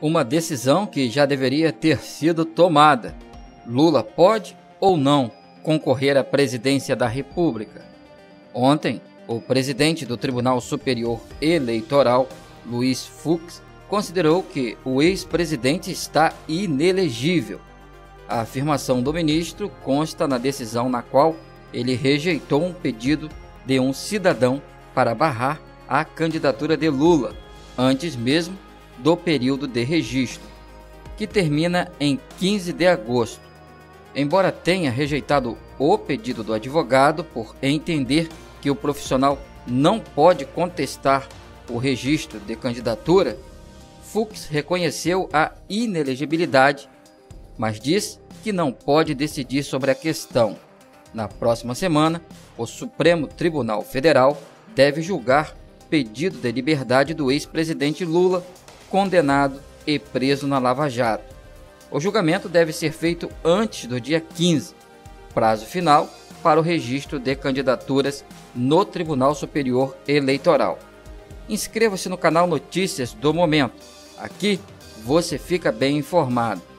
uma decisão que já deveria ter sido tomada. Lula pode ou não concorrer à presidência da República? Ontem, o presidente do Tribunal Superior Eleitoral, Luiz Fux, considerou que o ex-presidente está inelegível. A afirmação do ministro consta na decisão na qual ele rejeitou um pedido de um cidadão para barrar a candidatura de Lula, antes mesmo do período de registro, que termina em 15 de agosto. Embora tenha rejeitado o pedido do advogado por entender que o profissional não pode contestar o registro de candidatura, Fux reconheceu a inelegibilidade, mas diz que não pode decidir sobre a questão. Na próxima semana, o Supremo Tribunal Federal deve julgar pedido de liberdade do ex-presidente Lula, condenado e preso na Lava Jato. O julgamento deve ser feito antes do dia 15, prazo final para o registro de candidaturas no Tribunal Superior Eleitoral. Inscreva-se no canal Notícias do Momento. Aqui você fica bem informado.